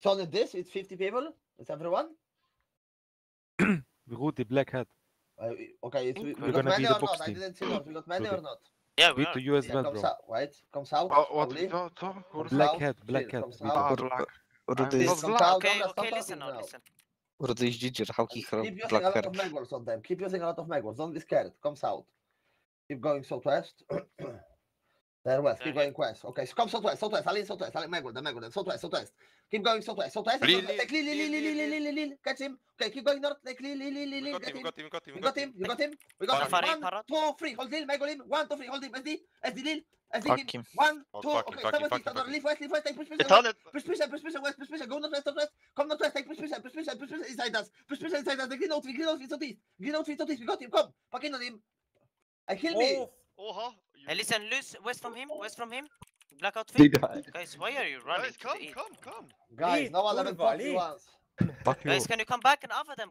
So on this, it's 50 people. It's everyone. Rudy Black Hat. Okay, it's, we're gonna be the box team. I didn't see that. We got many or not? Yeah, we to you as well, bro. Right? Comes out. What is that? Black Hat, Black Hat. Okay, listen. Rudy is ginger. How he can Keep using a lot of megals on them. Keep using a lot of megals. Don't be scared. Comes out. Keep going southwest. There west, keep going west. Okay, so come southwest, Alin southwest, Alin Megwell, the Megwell, southwest. Keep going southwest, take Lil, catch him. Okay, keep going north, take Lil, get him. You got him. We got him. 1, 2, 3, hold him, Megwell him. 1, 2, 3, hold him, SD Lil, SD him. 1, 2, okay, 70, leave west, take push, go northwest, come northwest, take push, inside us, the green outfit, we got him, come, pack in on him. I kill me. Oha! Listen, loose west from him. Black outfit. Guys, why are you running? Guys, come. Guys, no one let him fuck you once. Guys, can you come back and offer them?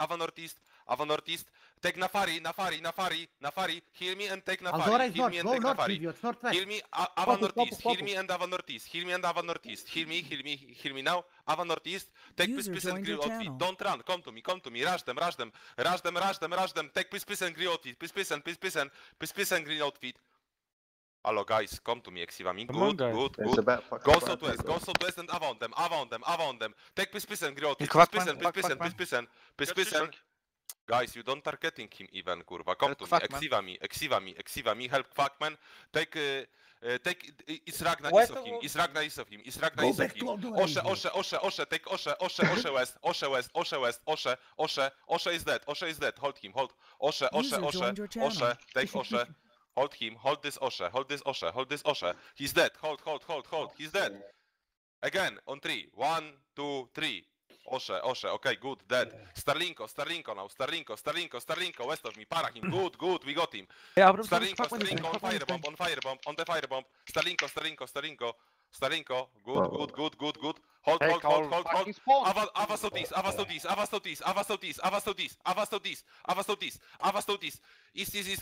Ava northeast. Take Nafari. Heal me and take Nafari. Heal me and Ava northeast. Heal me now. Ava northeast. Take Pispis and Grill outfit. Don't run. Come to me. Rush them. Take Pispis and Grill outfit. Pispis and Grill outfit. Hello guys, come to me, Exivami. Good. Go southwest and around them. Take Pispis and Griot. Pispis. Guys, you don't targeting him even, kurwa. Come to me, Exivami. Help Quackman. Take. It's Ragna is of him. Oshe. Take Oshe west. Oshe is dead. Hold him. Oshe. Take Oshe. Hold him, hold this Osha, he's dead, hold, he's dead. Again, on 3, 1, 2, 3, Osha, okay, good, dead. Starlinko now, west of me, para him, good, we got him. Starlinko, on the firebomb, Starlinko, good. Hold. Avastodis. East.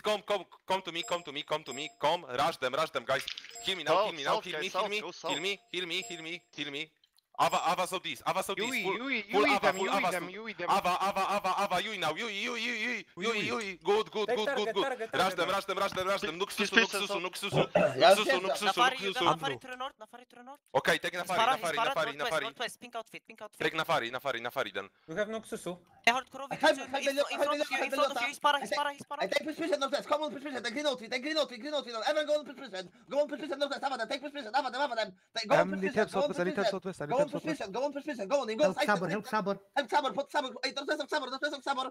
Come to me. Come, rush them, guys. Heal me now. Avastodis. Ava, Yui now. Good. Rush them. Nuxusu. Okay, take Nafari. Take Nafari then. We have Nuxusu. I take prescription northwest. Come on, prescription. Take green outfit. Everyone go on prescription. Go on prescription northwest. Go on, Sabor, put Sabor, Sabor. Take Zenon.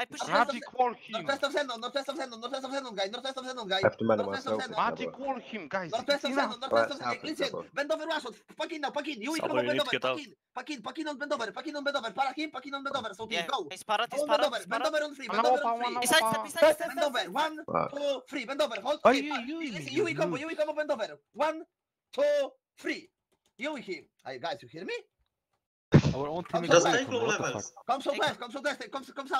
I push Magic wall him. Northwest of Zenon, guys. Magic wall him, guys. Northwest of Zenon. Listen, bend over, Rashford. Pack in. You come on, bend over. Pack in on, bend over. Para him, pack in on, bend over. So please go. Bend over on three. Besides. Bend over. 1, 2, 3. Bend over. Hold. Listen, you come on, bend over. 1, 2, 3. You him. Guys, you hear me? Our own team is. Come so fast. Come so fast. Come so.